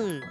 Bubble.